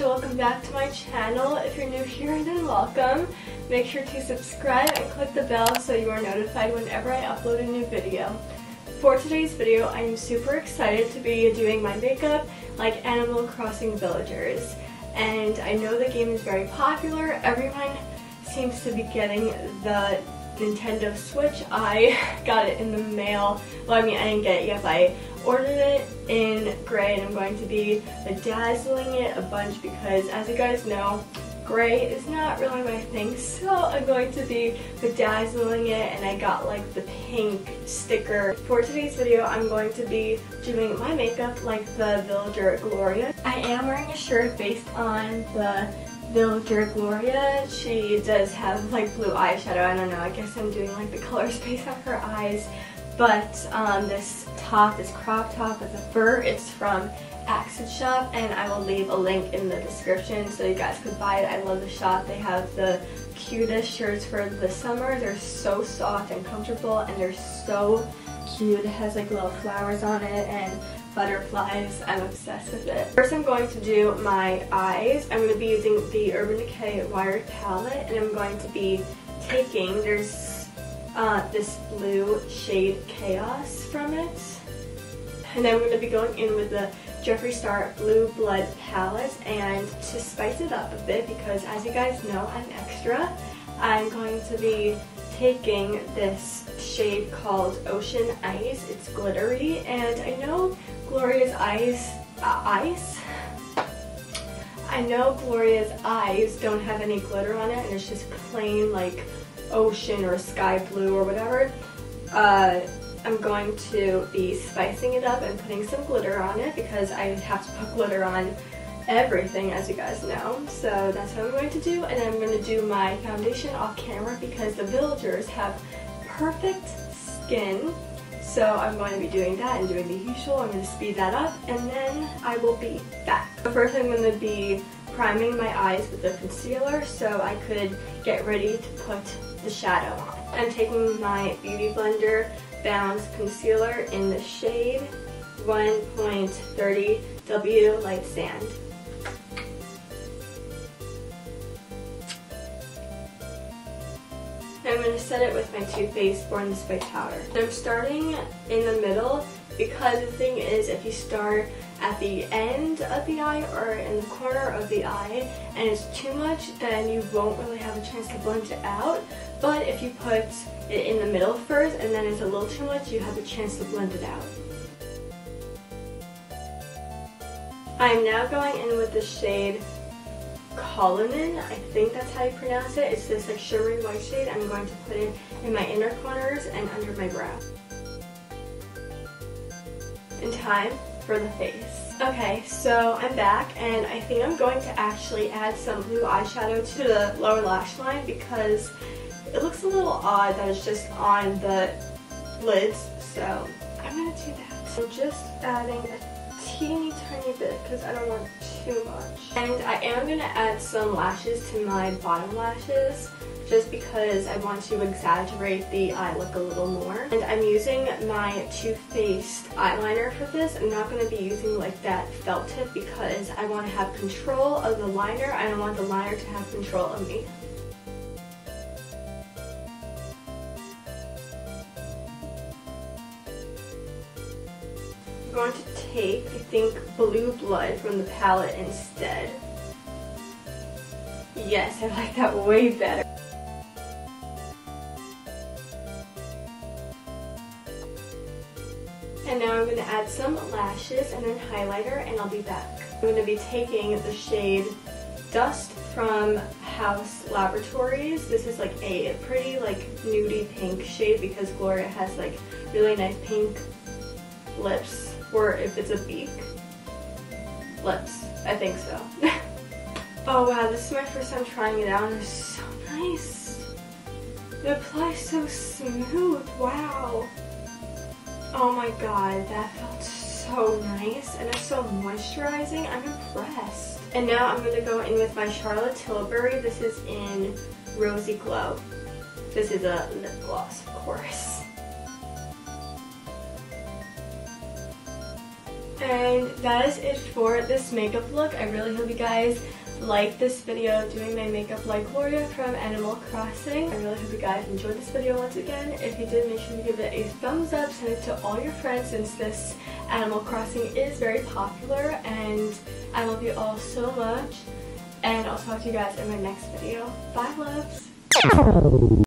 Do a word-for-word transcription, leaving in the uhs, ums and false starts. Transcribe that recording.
Welcome back to my channel. If you're new here, then welcome. Make sure to subscribe and click the bell so you are notified whenever I upload a new video. For today's video, I am super excited to be doing my makeup like Animal Crossing villagers. And I know the game is very popular. Everyone seems to be getting the Nintendo Switch. I got it in the mail. Well, I mean, I didn't get it yet, but I ordered it in gray, and I'm going to be bedazzling it a bunch because, as you guys know, gray is not really my thing, so I'm going to be bedazzling it, and I got like the pink sticker. For today's video, I'm going to be doing my makeup like the villager Gloria. I am wearing a shirt based on the villager Gloria. She does have like blue eyeshadow. I don't know, I guess I'm doing like the colors based on her eyes. But um, this top, this crop top with the fur, it's from Accent Shop, and I will leave a link in the description so you guys could buy it. I love the shop. They have the cutest shirts for the summer. They're so soft and comfortable, and they're so cute. It has like little flowers on it and butterflies. I'm obsessed with it. First, I'm going to do my eyes. I'm going to be using the Urban Decay Wired palette, and I'm going to be taking, there's Uh, this blue shade Chaos from it. And I'm going to be going in with the Jeffree Star Blue Blood palette, and to spice it up a bit because, as you guys know, I'm extra, I'm going to be taking this shade called Ocean Ice. It's glittery, and I know Gloria's eyes, uh, ice? I know Gloria's eyes don't have any glitter on it, and it's just plain like ocean or sky blue or whatever. uh, I'm going to be spicing it up and putting some glitter on it because I have to put glitter on everything, as you guys know, so that's what I'm going to do. And I'm going to do my foundation off camera because the villagers have perfect skin, so I'm going to be doing that and doing the usual. I'm going to speed that up, and then I will be back. But first, I'm going to be priming my eyes with the concealer so I could get ready to put the shadow on. I'm taking my Beauty Blender Bounce concealer in the shade one point three W Light Sand. I'm going to set it with my Too Faced Born This Way powder. I'm starting in the middle because the thing is, if you start at the end of the eye or in the corner of the eye and it's too much, then you won't really have a chance to blend it out. But if you put it in the middle first and then it's a little too much, you have a chance to blend it out. I'm now going in with the shade Colman, I think that's how you pronounce it. It's this like shimmery white shade. I'm going to put it in my inner corners and under my brow. In time for the face. Okay, so I'm back, and I think I'm going to actually add some blue eyeshadow to the lower lash line because it looks a little odd that it's just on the lids, so I'm gonna do that. So just adding a teeny tiny bit because I don't want too much. And I am gonna add some lashes to my bottom lashes just because I want to exaggerate the eye look a little more. And I'm using my Too Faced eyeliner for this. I'm not going to be using like that felt tip because I want to have control of the liner. I don't want the liner to have control of me. I'm going to take, I think, Blue Blood from the palette instead. Yes, I like that way better. And now I'm going to add some lashes and then highlighter, and I'll be back. I'm going to be taking the shade Dust from House Laboratories. This is like a pretty like nudie pink shade because Gloria has like really nice pink lips, or if it's a beak, lips. I think so. Oh wow, this is my first time trying it out. It's so nice. It applies so smooth. Wow. Oh my god, that felt so so nice and it's so moisturizing. I'm impressed. And now I'm going to go in with my Charlotte Tilbury. This is in Rosy Glow. This is a lip gloss, of course. And that is it for this makeup look. I really hope you guys like this video doing my makeup like Gloria from Animal Crossing. I really hope you guys enjoyed this video once again. If you did, make sure you give it a thumbs up, send it to all your friends since this Animal Crossing is very popular. And I love you all so much. And I'll talk to you guys in my next video. Bye, loves!